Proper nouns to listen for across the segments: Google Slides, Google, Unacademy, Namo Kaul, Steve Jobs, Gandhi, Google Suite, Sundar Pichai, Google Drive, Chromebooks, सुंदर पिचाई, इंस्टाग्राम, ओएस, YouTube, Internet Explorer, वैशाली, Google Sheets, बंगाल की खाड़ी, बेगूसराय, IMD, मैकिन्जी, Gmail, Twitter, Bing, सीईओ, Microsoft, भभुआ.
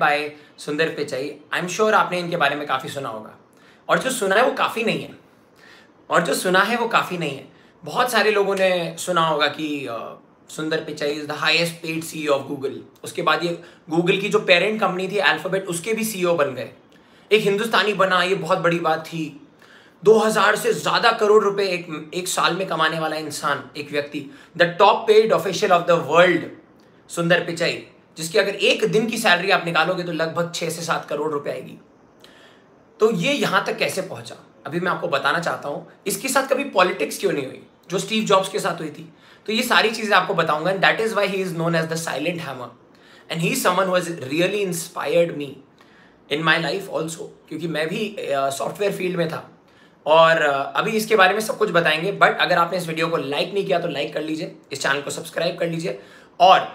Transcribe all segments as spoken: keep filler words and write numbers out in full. Bye सुंदर पिचाई। I am sure आपने इनके बारे में काफ़ी सुना होगा, और जो सुना है वो काफ़ी नहीं है और जो सुना है वो काफ़ी नहीं है बहुत सारे लोगों ने सुना होगा कि सुंदर पिचाई is the highest paid सीईओ of Google. उसके बाद ये गूगल की जो पेरेंट कंपनी थी अल्फ़ाबेट, उसके भी सीईओ बन गए। एक हिंदुस्तानी बना, ये बहुत बड़ी बात थी। दो हज़ार से ज़्यादा करोड़ रुपये एक, एक साल में कमाने वाला इंसान, एक व्यक्ति, the top paid official of the world सुंदर पिचाई, जिसकी अगर एक दिन की सैलरी आप निकालोगे तो लगभग छः से सात करोड़ रुपए आएगी। तो ये यहाँ तक कैसे पहुँचा, अभी मैं आपको बताना चाहता हूँ। इसके साथ कभी पॉलिटिक्स क्यों नहीं हुई जो स्टीव जॉब्स के साथ हुई थी, तो ये सारी चीज़ें आपको बताऊंगा। And that is why he is known as the silent hammer, and he is someone who has really inspired me in my life also, क्योंकि मैं भी सॉफ्टवेयर uh, फील्ड में था। और uh, अभी इसके बारे में सब कुछ बताएंगे। बट अगर आपने इस वीडियो को लाइक नहीं किया तो लाइक कर लीजिए, इस चैनल को सब्सक्राइब कर लीजिए, और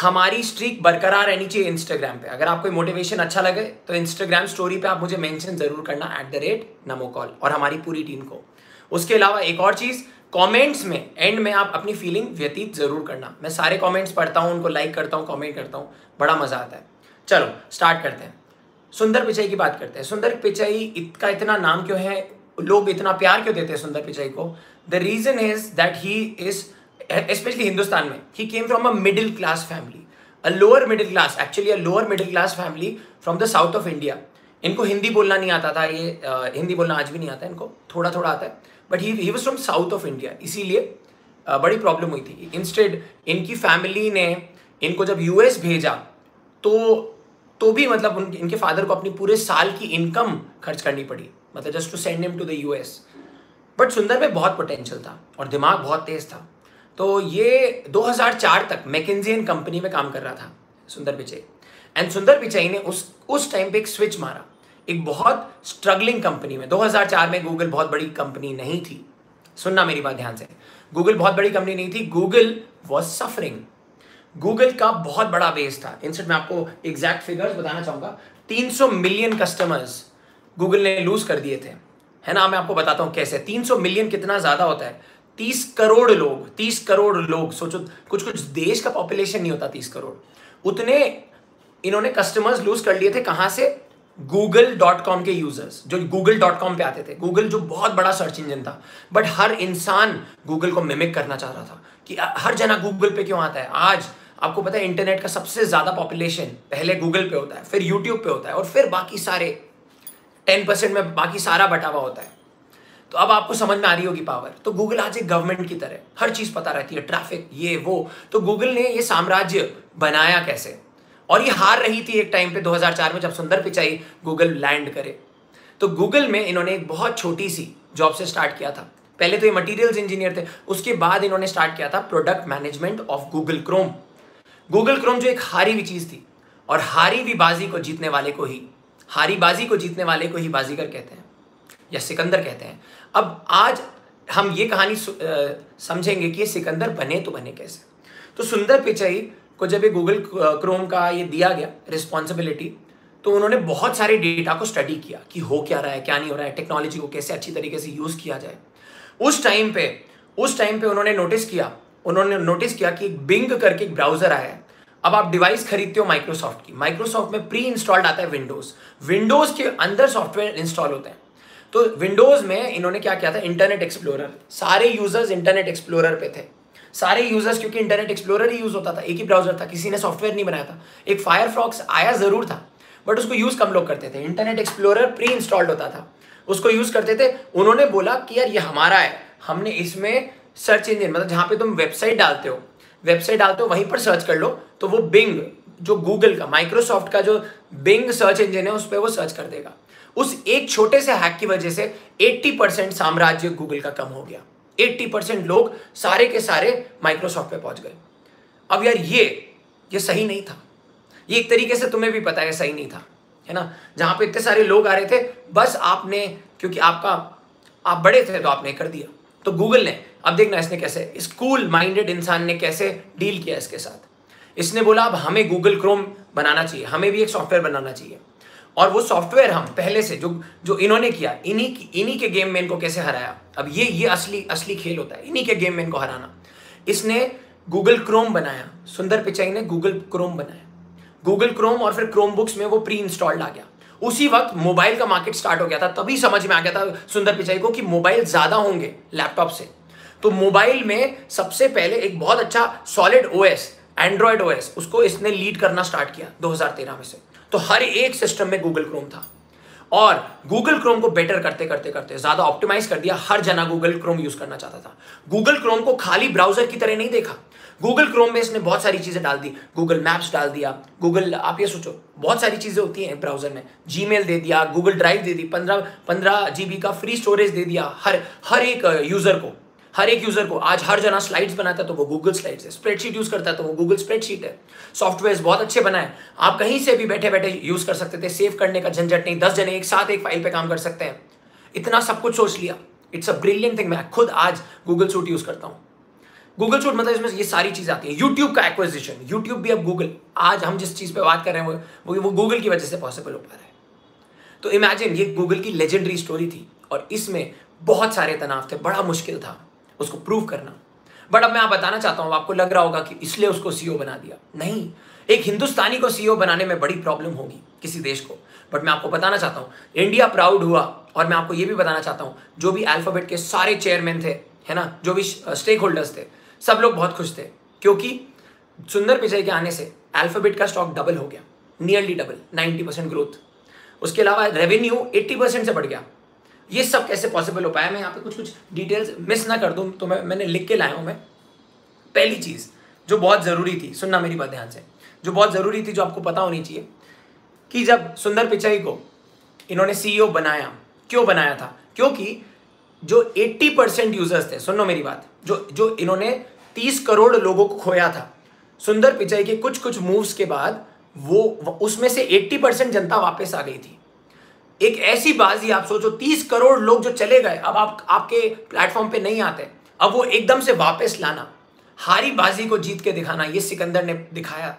हमारी स्ट्रीक बरकरार रहनी चाहिए इंस्टाग्राम पे। अगर आपको मोटिवेशन अच्छा लगे तो इंस्टाग्राम स्टोरी पे आप मुझे मेंशन जरूर करना एट द रेट नमो कॉल, और हमारी पूरी टीम को। उसके अलावा एक और चीज़, कमेंट्स में एंड में आप अपनी फीलिंग व्यतीत जरूर करना। मैं सारे कमेंट्स पढ़ता हूँ, उनको लाइक करता हूँ, कमेंट करता हूँ, बड़ा मज़ा आता है। चलो स्टार्ट करते हैं, सुंदर पिचाई की बात करते हैं। सुंदर पिचाई इतना इतना नाम क्यों है, लोग इतना प्यार क्यों देते हैं सुंदर पिचाई को? The reason is that he is, specially Hindustan में, he came from a middle class family, a lower middle class, actually a lower middle class family from the south of India. इनको हिंदी बोलना नहीं आता था, ये uh, हिंदी बोलना आज भी नहीं आता है, इनको थोड़ा थोड़ा आता है, but he he was from south of India. इसीलिए uh, बड़ी प्रॉब्लम हुई थी। इंस्टेड इनकी फैमिली ने इनको जब यूएस भेजा तो तो भी मतलब उनके इनके फादर को अपनी पूरे साल की इनकम खर्च करनी पड़ी, मतलब just to send him to the US. But Sundar में बहुत पोटेंशियल था और दिमाग बहुत तेज था। तो ये दो हज़ार चार तक मैकिन्जी कंपनी में काम कर रहा था सुंदर पिचाई। एंड सुंदर पिचाई ने उस उस टाइम पे एक स्विच मारा, एक बहुत स्ट्रगलिंग कंपनी में। दो हज़ार चार में गूगल बहुत बड़ी कंपनी नहीं थी, सुनना मेरी बात ध्यान से, गूगल बहुत बड़ी कंपनी नहीं थी। गूगल वॉज सफरिंग, गूगल का बहुत बड़ा बेस था। इंस्टेड मैं आपको एग्जैक्ट फिगर्स बताना चाहूँगा। तीन सौ मिलियन कस्टमर्स गूगल ने लूज कर दिए थे, है ना। मैं आपको बताता हूँ कैसे। तीन सौ मिलियन कितना ज़्यादा होता है, तीस करोड़ लोग, तीस करोड़ लोग सोचो, कुछ कुछ देश का पॉपुलेशन नहीं होता तीस करोड़। उतने इन्होंने कस्टमर्स लूज कर लिए थे। कहाँ से? गूगल डॉट कॉम के यूजर्स, जो गूगल डॉट कॉम पे आते थे। गूगल जो बहुत बड़ा सर्च इंजन था, बट हर इंसान गूगल को मिमिक करना चाह रहा था कि हर जना गूगल पे क्यों आता है। आज आपको पता है इंटरनेट का सबसे ज़्यादा पॉपुलेशन पहले गूगल पे होता है, फिर यूट्यूब पे होता है, और फिर बाकी सारे टेन परसेंट में बाकी सारा बटावा होता है। तो अब आपको समझ में आ रही होगी पावर। तो गूगल आज एक गवर्नमेंट की तरह हर चीज़ पता रहती है, ट्रैफिक ये वो। तो गूगल ने ये साम्राज्य बनाया कैसे, और ये हार रही थी एक टाइम पे दो हज़ार चार में जब सुंदर पिचाई गूगल लैंड करे। तो गूगल में इन्होंने एक बहुत छोटी सी जॉब से स्टार्ट किया था। पहले तो ये मटीरियल्स इंजीनियर थे, उसके बाद इन्होंने स्टार्ट किया था product management of Google Chrome. Google Chrome जो एक हारी हुई चीज़ थी, और हारी हुई बाजी को जीतने वाले को ही हारी बाजी को जीतने वाले को ही बाजीगर कहते हैं, या सिकंदर कहते हैं। अब आज हम ये कहानी आ, समझेंगे कि ये सिकंदर बने तो बने कैसे। तो सुंदर पिचाई को जब ये गूगल क्रोम का ये दिया गया रिस्पॉन्सिबिलिटी, तो उन्होंने बहुत सारे डेटा को स्टडी किया कि हो क्या रहा है, क्या नहीं हो रहा है, टेक्नोलॉजी को कैसे अच्छी तरीके से यूज़ किया जाए। उस टाइम पे उस टाइम पे उन्होंने नोटिस किया उन्होंने नोटिस किया कि एक बिंग करके एक ब्राउज़र आया है। अब आप डिवाइस खरीदते हो माइक्रोसॉफ्ट की, माइक्रोसॉफ्ट में प्री इंस्टॉल्ड आता है विंडोज़, विंडोज़ के अंदर सॉफ्टवेयर इंस्टॉल होते हैं। तो विंडोज़ में इन्होंने क्या किया था, इंटरनेट एक्सप्लोरर, सारे यूजर्स इंटरनेट एक्सप्लोरर पे थे, सारे यूजर्स, क्योंकि इंटरनेट एक्सप्लोरर ही यूज़ होता था, एक ही ब्राउज़र था, किसी ने सॉफ्टवेयर नहीं बनाया था। एक फायरफॉक्स आया ज़रूर था, बट उसको यूज़ कम लोग करते थे। इंटरनेट एक्सप्लोरर प्री इंस्टॉल्ड होता था, उसको यूज़ करते थे। उन्होंने बोला कि यार ये हमारा है, हमने इसमें सर्च इंजन, मतलब जहाँ पर तुम वेबसाइट डालते हो वेबसाइट डालते हो वहीं पर सर्च कर लो, तो वो बिंग जो गूगल का, माइक्रोसॉफ्ट का जो बिंग सर्च इंजन है, उस पर वो सर्च कर देगा। उस एक छोटे से हैक की वजह से अस्सी परसेंट साम्राज्य गूगल का कम हो गया, अस्सी परसेंट लोग सारे के सारे माइक्रोसॉफ्ट पे पहुंच गए। अब यार ये ये सही नहीं था, ये एक तरीके से तुम्हें भी पता है सही नहीं था, है ना। जहाँ पे इतने सारे लोग आ रहे थे, बस आपने, क्योंकि आपका आप बड़े थे तो आपने कर दिया। तो गूगल ने, अब देखना इसने कैसे, इस कूल माइंडेड इंसान ने कैसे डील किया इसके साथ। इसने बोला अब हमें गूगल क्रोम बनाना चाहिए, हमें भी एक सॉफ्टवेयर बनाना चाहिए, और वो सॉफ्टवेयर हम पहले से जो जो इन्होंने किया, इन्हीं इन्हीं के गेम में इनको कैसे हराया। अब ये ये असली असली खेल होता है, इन्हीं के गेम में इनको हराना। इसने गूगल क्रोम बनाया, सुंदर पिचाई ने गूगल क्रोम बनाया। गूगल क्रोम और फिर क्रोमबुक्स में वो प्री इंस्टॉल्ड आ गया। उसी वक्त मोबाइल का मार्केट स्टार्ट हो गया था। तभी समझ में आ गया था सुंदर पिचाई को कि मोबाइल ज्यादा होंगे लैपटॉप से। तो मोबाइल में सबसे पहले एक बहुत अच्छा सॉलिड ओएस एंड्रॉयड ओएस उसको इसने लीड करना स्टार्ट किया दो हज़ार तेरह में से। तो हर एक सिस्टम में गूगल क्रोम था और गूगल क्रोम को बेटर करते करते करते ज्यादा ऑप्टिमाइज कर दिया। हर जना गूगल क्रोम यूज करना चाहता था। गूगल क्रोम को खाली ब्राउजर की तरह नहीं देखा। गूगल क्रोम में इसने बहुत सारी चीजें डाल दी, गूगल मैप्स डाल दिया, गूगल आप ये सोचो बहुत सारी चीजें होती हैं ब्राउजर में, जीमेल दे दिया, गूगल ड्राइव दे दी, पंद्रह पंद्रह जीबी का फ्री स्टोरेज दे दिया हर हर एक यूजर को हर एक यूजर को आज हर जना स्लाइड्स बनाता है तो वो गूगल स्लाइड्स है, स्प्रेडशीट यूज करता है तो वो गूगल स्प्रेडशीट है। सॉफ्टवेयर बहुत अच्छे बनाए, आप कहीं से भी बैठे बैठे यूज कर सकते थे, सेव करने का झंझट नहीं, दस जने एक साथ एक फाइल पे काम कर सकते हैं। इतना सब कुछ सोच लिया। It's a brilliant thing. मैं खुद आज गूगल सूट यूज करता हूँ। गूगल सूट मतलब इसमें ये सारी चीज़ आती है। यूट्यूब का एक्विजिशन, यूट्यूब भी अब गूगल, आज हम जिस चीज़ पे बात कर रहे हैं वो वो गूगल की वजह से पॉसिबल हो पा रहा है। तो इमेजिन ये गूगल की लेजेंडरी स्टोरी थी और इसमें बहुत सारे तनाव थे, बड़ा मुश्किल था उसको प्रूव करना। बट अब मैं आप बताना चाहता हूँ, आपको लग रहा होगा कि इसलिए उसको सीईओ बना दिया। नहीं, एक हिंदुस्तानी को सीईओ बनाने में बड़ी प्रॉब्लम होगी किसी देश को। बट मैं आपको बताना चाहता हूँ इंडिया प्राउड हुआ। और मैं आपको ये भी बताना चाहता हूँ जो भी अल्फाबेट के सारे चेयरमैन थे, है ना, जो भी स्टेक होल्डर्स थे, सब लोग बहुत खुश थे क्योंकि सुंदर पिचाई के आने से अल्फाबेट का स्टॉक डबल हो गया, नियरली डबल, नब्बे परसेंट ग्रोथ। उसके अलावा रेवेन्यू अस्सी परसेंट से बढ़ गया। ये सब कैसे पॉसिबल हो पाया? मैं यहाँ पे कुछ कुछ डिटेल्स मिस ना कर दूँ तो मैं मैंने लिख के लाया हूँ। मैं पहली चीज़ जो बहुत ज़रूरी थी, सुनना मेरी बात ध्यान से, जो बहुत ज़रूरी थी, जो आपको पता होनी चाहिए कि जब सुंदर पिचाई को इन्होंने सीईओ बनाया, क्यों बनाया था? क्योंकि जो अस्सी परसेंट यूजर्स थे, सुनो मेरी बात, जो जो इन्होंने तीस करोड़ लोगों को खोया था सुंदर पिचाई के कुछ कुछ मूव्स के बाद, वो उसमें से अस्सी परसेंट जनता वापस आ गई थी। एक ऐसी बाजी, आप सोचो तीस करोड़ लोग जो चले गए, अब आप आपके प्लेटफॉर्म पे नहीं आते, अब वो एकदम से वापस लाना, हारी बाजी को जीत के दिखाना, ये सिकंदर ने दिखाया।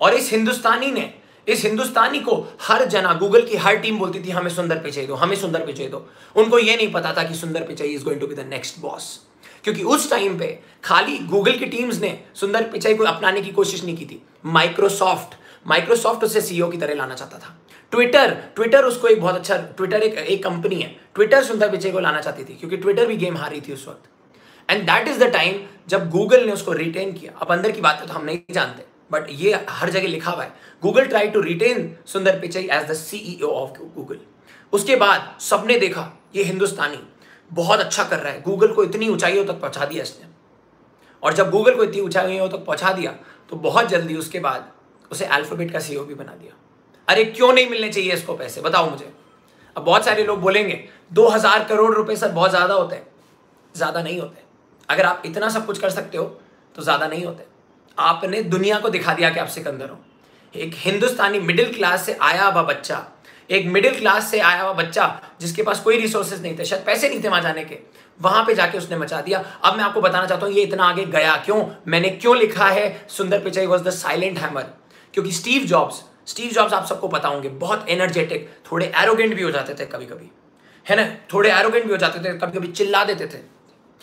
और इस हिंदुस्तानी ने इस हिंदुस्तानी को हर जना, गूगल की हर टीम बोलती थी हमें सुंदर पिचाई दो, हमें सुंदर पिचाई दो। उनको ये नहीं पता था कि सुंदर पिचाई is going to be the next boss, क्योंकि उस टाइम पे खाली गूगल की टीम्स ने सुंदर पिचाई को अपनाने की कोशिश नहीं की थी। माइक्रोसॉफ्ट माइक्रोसॉफ्ट उसे सीईओ की तरह लाना चाहता था। ट्विटर ट्विटर उसको एक बहुत अच्छा, ट्विटर एक एक कंपनी है, ट्विटर सुंदर पिचाई को लाना चाहती थी क्योंकि ट्विटर भी गेम हारी थी उस वक्त। And that is the time जब गूगल ने उसको रिटेन किया। अब अंदर की बात है तो हम नहीं जानते, बट ये हर जगह लिखा हुआ है, Google try to retain सुंदर पिचाई as the सीईओ of Google. उसके बाद सबने देखा ये हिंदुस्तानी बहुत अच्छा कर रहा है, गूगल को इतनी ऊंचाइयों तक पहुंचा दिया इसने। और जब गूगल को इतनी ऊंचाइयों तक पहुंचा दिया तो बहुत जल्दी उसके बाद उसे अल्फाबेट का सीईओ भी बना दिया। अरे क्यों नहीं मिलने चाहिए इसको पैसे, बताओ मुझे। अब बहुत सारे लोग बोलेंगे दो हजार करोड़ रुपए सर बहुत ज्यादा होते हैं। ज्यादा नहीं होते। अगर आप इतना सब कुछ कर सकते हो तो ज्यादा नहीं होते। आपने दुनिया को दिखा दिया कि आप सिकंदर हो। एक हिंदुस्तानी मिडिल क्लास से आया हुआ बच्चा, एक मिडिल क्लास से आया हुआ बच्चा जिसके पास कोई रिसोर्सेज नहीं थे, शायद पैसे नहीं थे वहां जाने के, वहां पे जाके उसने मचा दिया। अब मैं आपको बताना चाहता हूं ये इतना आगे गया क्यों, मैंने क्यों लिखा है सुंदर पिचाई was the silent hammer. क्योंकि स्टीव जॉब्स स्टीव जॉब्स आप सबको पता होंगे, बहुत एनर्जेटिक, थोड़े एरोगेंट भी हो जाते थे कभी कभी, है ना, थोड़े एरोगेंट भी हो जाते थे, कभी कभी चिल्ला देते थे,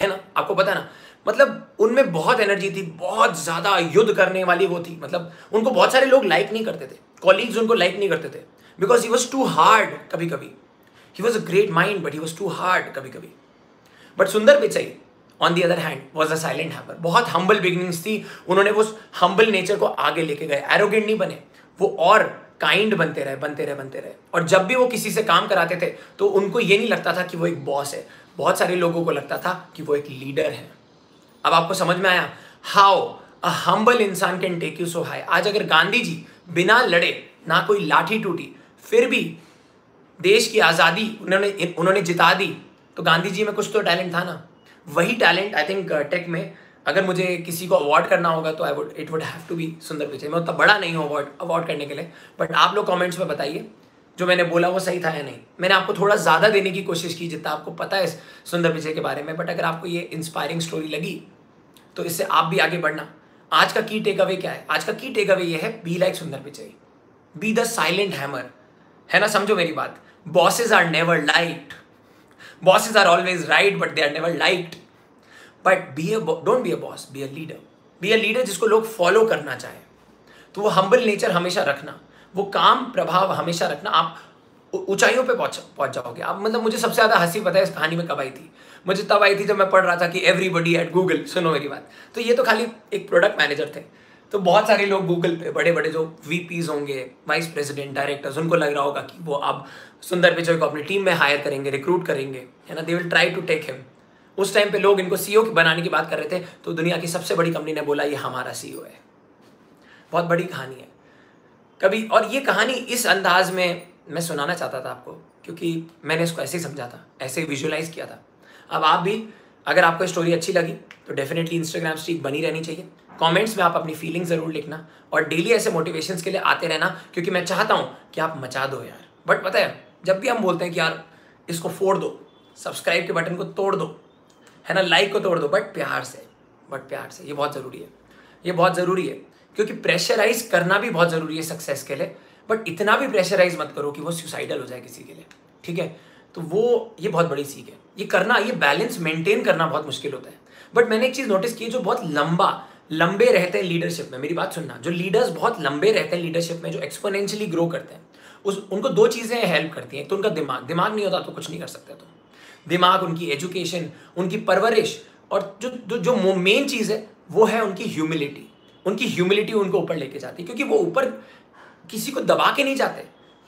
है ना, आपको पता ना, मतलब उनमें बहुत एनर्जी थी, बहुत ज़्यादा युद्ध करने वाली वो थी। मतलब उनको बहुत सारे लोग लाइक नहीं करते थे, कॉलीग्स उनको लाइक नहीं करते थे because he was too hard कभी कभी। He was a great mind but he was too hard कभी कभी। But सुंदर पिचाई on the other hand was a silent hammer. बहुत हम्बल बिगिनिंग्स थी, उन्होंने वो हम्बल नेचर को आगे लेके गए, एरोगेंट नहीं बने वो, और काइंड बनते रहे बनते रहे बनते रहे। और जब भी वो किसी से काम कराते थे तो उनको ये नहीं लगता था कि वो एक बॉस है, बहुत सारे लोगों को लगता था कि वो एक लीडर है। अब आपको समझ में आया हाउ अ हम्बल इंसान can take you so high. आज अगर गांधी जी बिना लड़े, ना कोई लाठी टूटी, फिर भी देश की आज़ादी उन्होंने उन्होंने जिता दी, तो गांधी जी में कुछ तो टैलेंट था ना। वही टैलेंट आई थिंक टेक में, अगर मुझे किसी को अवार्ड करना होगा तो I would it would have to be सुंदर पिचाई। मैं उतना बड़ा नहीं हूँ अवार्ड अवार्ड करने के लिए, बट आप लोग कॉमेंट्स में बताइए जो मैंने बोला वो सही था या नहीं। मैंने आपको थोड़ा ज़्यादा देने की कोशिश की जितना आपको पता है सुंदर पिचाई के बारे में, बट अगर आपको ये इंस्पायरिंग स्टोरी लगी तो इससे आप भी आगे बढ़ना। आज का की टेक अवे क्या है? आज का की टेक अवे ये है, be like सुंदर पिचाई, be the silent hammer, है ना, समझो मेरी बात। Bosses are never liked, bosses are always right but they are never liked. But be a don't be a boss, be a leader, be a leader जिसको लोग follow करना चाहें। तो वो हम्बल नेचर हमेशा रखना, वो काम प्रभाव हमेशा रखना, आप ऊंचाइयों पे पहुंच पहुंच जाओगे आप। मतलब मुझे सबसे ज़्यादा हंसी पता है इस कहानी में कब आई थी, मुझे तब आई थी जब मैं पढ़ रहा था कि एवरीबडी एट गूगल। सुनो मेरी बात, तो ये तो खाली एक प्रोडक्ट मैनेजर थे, तो बहुत सारे लोग गूगल पे बड़े बड़े जो वीपीज़ होंगे, वाइस प्रेसिडेंट, डायरेक्टर्स, उनको लग रहा होगा कि वो अब सुंदर पिचाई को अपनी टीम में हायर करेंगे, रिक्रूट करेंगे, है ना, they will try to take him. उस टाइम पे लोग इनको सीईओ की बनाने की बात कर रहे थे, तो दुनिया की सबसे बड़ी कंपनी ने बोला ये हमारा सीईओ है। बहुत बड़ी कहानी है कभी, और ये कहानी इस अंदाज में मैं सुनाना चाहता था आपको क्योंकि मैंने इसको ऐसे ही समझा था, ऐसे ही विजुअलाइज़ किया था। अब आप भी, अगर आपको स्टोरी अच्छी लगी तो डेफिनेटली इंस्टाग्राम स्ट्रीक बनी रहनी चाहिए, कमेंट्स में आप अपनी फीलिंग ज़रूर लिखना, और डेली ऐसे मोटिवेशंस के लिए आते रहना क्योंकि मैं चाहता हूँ कि आप मचा दो यार। बट पता है, जब भी हम बोलते हैं कि यार इसको फोड़ दो, सब्सक्राइब के बटन को तोड़ दो, है ना, लाइक को तोड़ दो, बट प्यार से, बट प्यार से, ये बहुत ज़रूरी है, ये बहुत ज़रूरी है क्योंकि प्रेशराइज करना भी बहुत ज़रूरी है सक्सेस के लिए, बट इतना भी प्रेशराइज मत करो कि वो सुसाइडल हो जाए किसी के लिए, ठीक है। तो वो ये बहुत बड़ी सीख है, ये करना, ये बैलेंस मेंटेन करना बहुत मुश्किल होता है। बट मैंने एक चीज़ नोटिस की, जो बहुत लंबा लंबे रहते हैं लीडरशिप में, मेरी बात सुनना, जो लीडर्स बहुत लंबे रहते हैं लीडरशिप में, जो एक्सपोनेंशियली ग्रो करते हैं, उस उनको दो चीज़ें हेल्प करती हैं। एक तो उनका दिमाग, दिमाग नहीं होता तो कुछ नहीं कर सकते, तो दिमाग, उनकी एजुकेशन, उनकी परवरिश, और जो जो मेन चीज़ है वो है उनकी ह्यूमिलिटी। उनकी ह्यूमिलिटी उनको ऊपर लेके जाती है क्योंकि वो ऊपर किसी को दबा के नहीं जाते,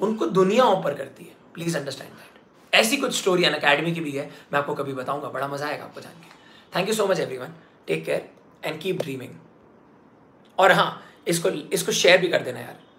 उनको दुनिया ऊपर करती है, प्लीज़ अंडरस्टैंड दैट। ऐसी कुछ स्टोरी अनअकैडमी की भी है, मैं आपको कभी बताऊंगा, बड़ा मजा आएगा आपको जान के। Thank you so much everyone, take care and keep dreaming. और हाँ, इसको इसको शेयर भी कर देना यार।